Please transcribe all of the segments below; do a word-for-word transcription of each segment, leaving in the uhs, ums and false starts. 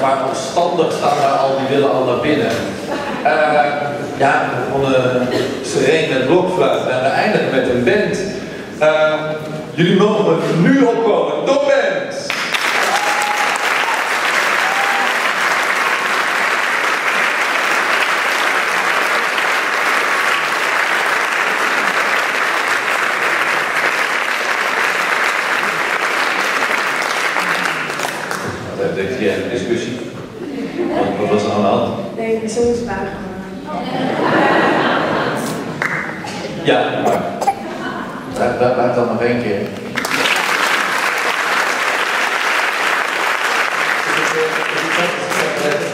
zeg maar opstandig staan al, die willen al naar binnen. Uh, ja, we begonnen sereen met blokfluit en we eindigen met een band. Uh, jullie mogen nu opkomen, Dongeband! Ja, maar dat laat dan nog één keer.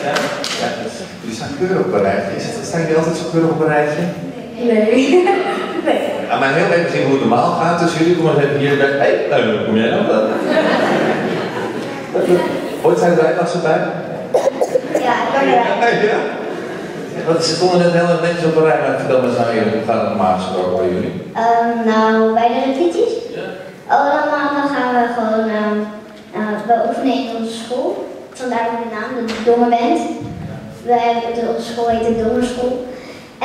Ja, jullie staan keurig op een rijtje. Staan jullie altijd zo keurig op een rijtje? Nee. Nee. Ja, maar heel even zien hoe het normaal gaat. Dus jullie komen hier bij. Hé, hey, kom jij nou? Ooit zijn er nog zo bij? Ja, kan jij. Ja. Wat ze vonden net heel erg netjes op een rij, maar vertel me eens aan jullie, hoe gaat het normaal gesproken bij jullie? Um, nou, bij de repetities? Ja. Allemaal dan gaan we gewoon, uh, nou, we oefenen in onze school. Vandaar ook de naam, de Dongeband. Wij hebben onze school heet de Dongeschool.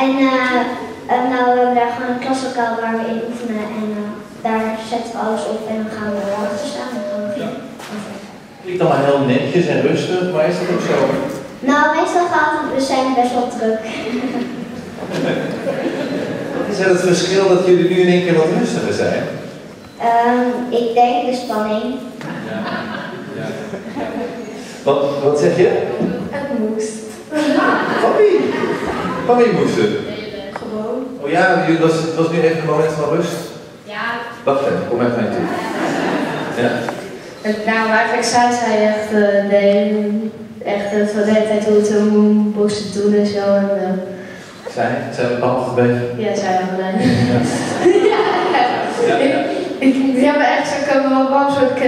En uh, um, nou, we hebben daar gewoon een klaslokaal waar we in oefenen en uh, daar zetten we alles op en dan gaan we erachter staan en gaan we ja. Klinkt allemaal heel netjes en rustig, maar is dat ook zo? Nou, meestal gaat we zijn best wel druk. Wat is het verschil dat jullie nu in één keer wat rustiger zijn? Um, ik denk de spanning. Ja. Ja. Wat, wat zeg je? Het moest. Papi? Papi moest het? Gewoon. Oh ja, het was, was nu even een moment van rust? Ja. Wacht even, kom even naar je toe. Ja. Nou, eigenlijk zijn zij echt uh, de Echt uh, van de hele tijd hoe het zo moesten doen en zo. En, uh... Zij? Zijn we bepaald een beetje? Ja, zij hebben we. Ja. Ja. Ja. Ja. Ik heb me echt zo komen op bang, zo ik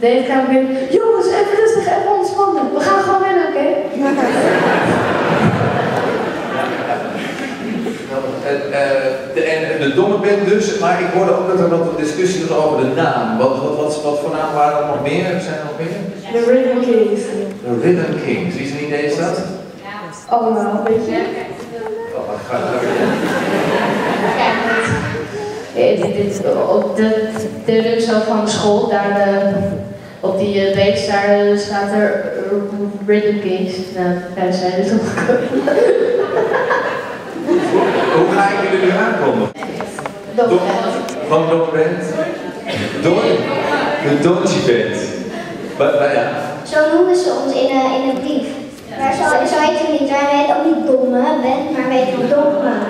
de hele kamer binnen. Jongens, even rustig, even ontspannen. We gaan gewoon winnen, oké? Okay? Ja. Uh, de, en de Dongeband dus, maar ik hoorde ook dat er wat een discussie was over de naam. Wat, wat, wat, wat voor naam waren er nog meer? Zijn er nog meer? The Rhythm Kings. The Rhythm Kings, wie zijn idee is dat? Ja. Oh, nou, een beetje. Oh, wat gaat er weer? Op de, de rugzak van de school, daar de, op die beest, daar staat er Rhythm Kings. Nou, daar zijn we toch gekomen. Hoe ga ik jullie nu aankomen? Van Dongeband? Door? De Dongeband. Ja. Zo noemen ze ons in een, in een brief. Maar zo, zo heet het niet. Wij weten ook niet Dongeband, maar wij weten Dongeband.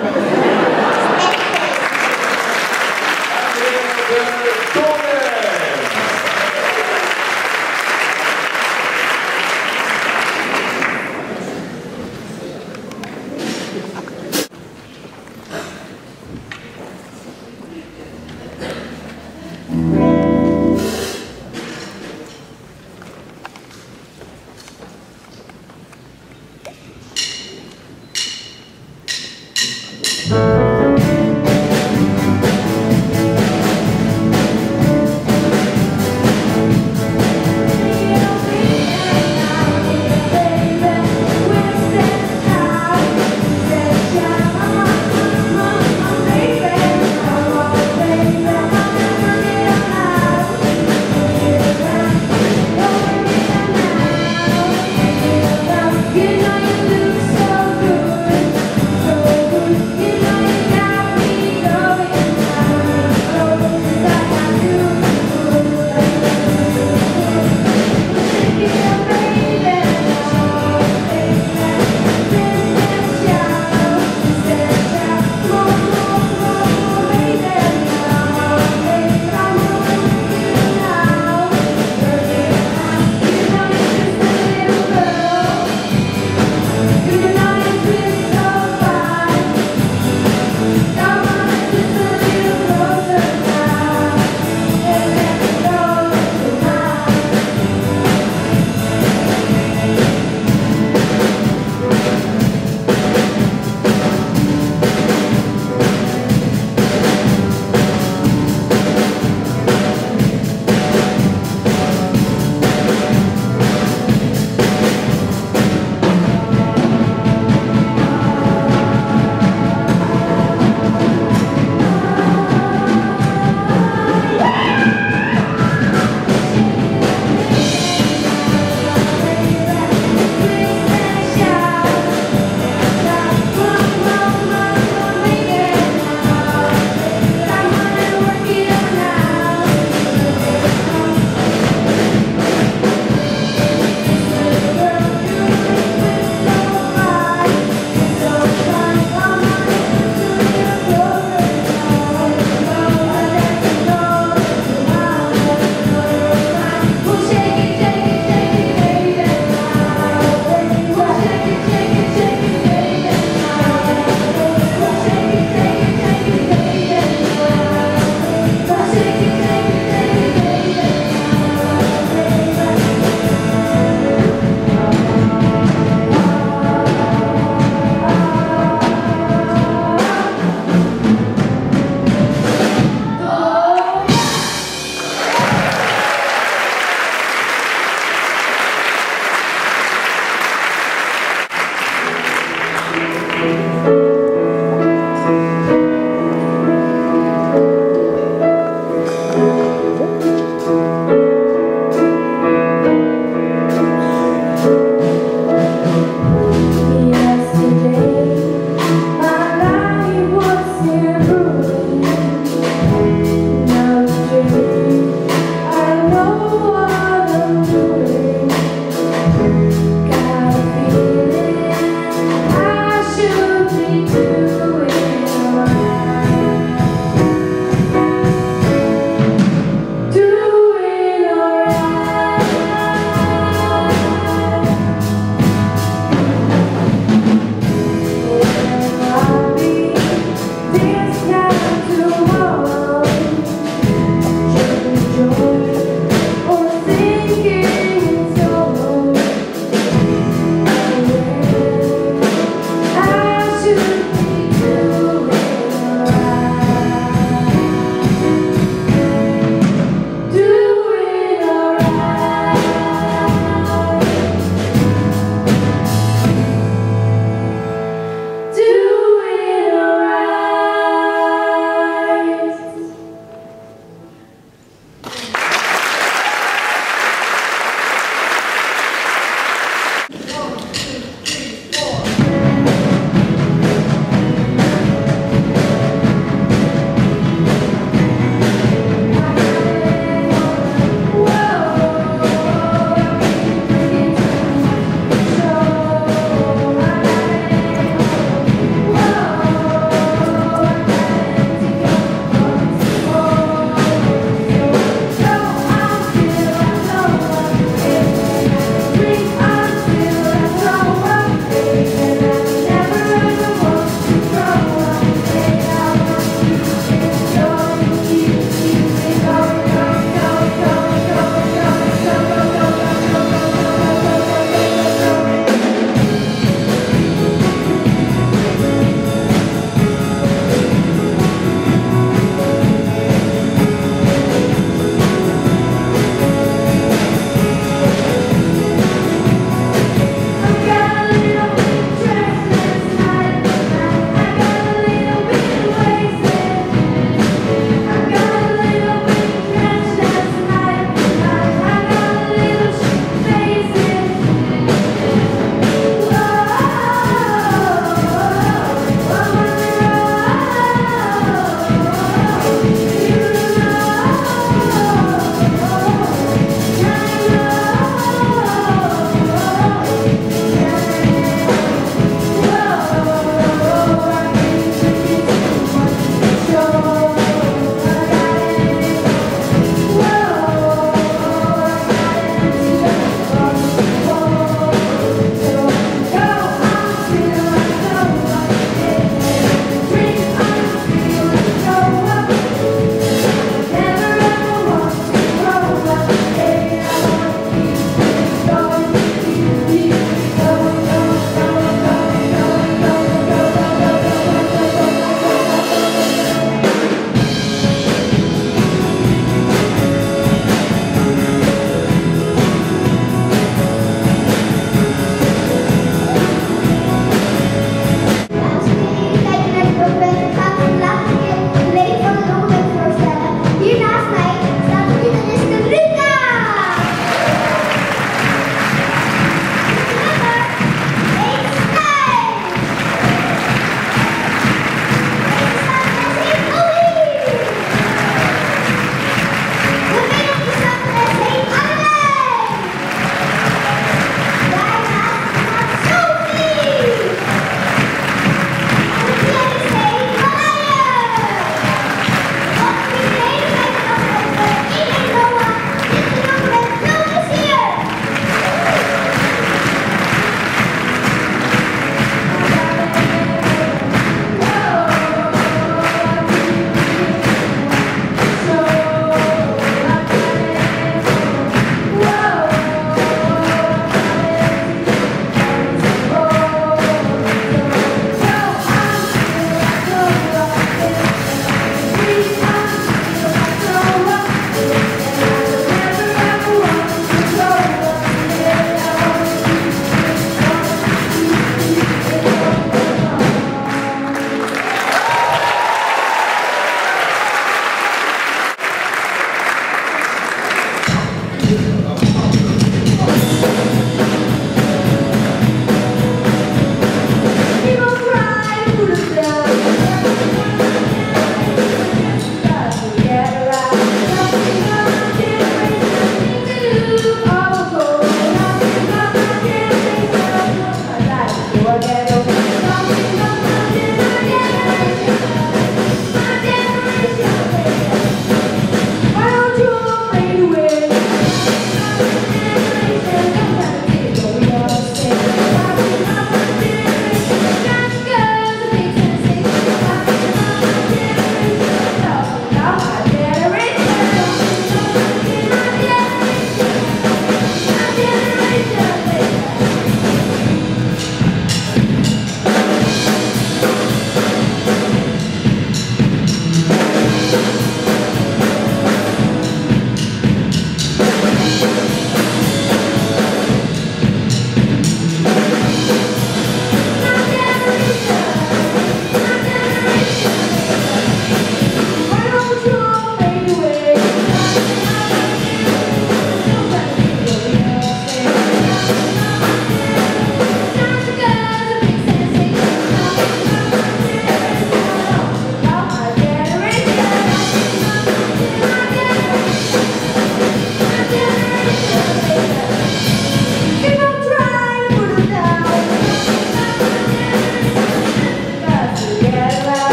Thank you.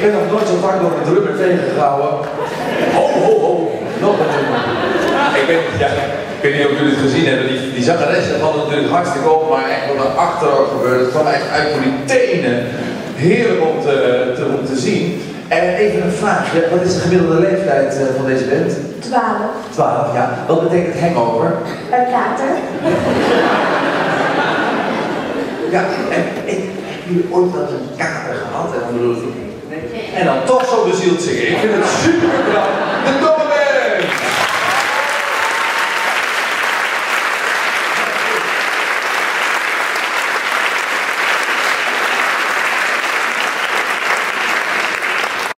Ik ben nog nooit zo vaak door een drummer tegengehouden. Ho, ho, ho. Nog een drummer. Ik weet, ja, ik weet niet of jullie het gezien hebben. Die, die zangeressen hadden natuurlijk hartstikke op, maar echt wat er achterover gebeurde. Het kwam echt uit voor die tenen. Heerlijk om te, te, om te zien. En even een vraagje. Wat is de gemiddelde leeftijd van deze band? Twaalf. Twaalf, ja. Wat betekent hangover? Een kater. Ja, en ik, heb jullie ooit wel een kater gehad? En dan, en dan toch zo bezield zingen. Ik vind het super knap.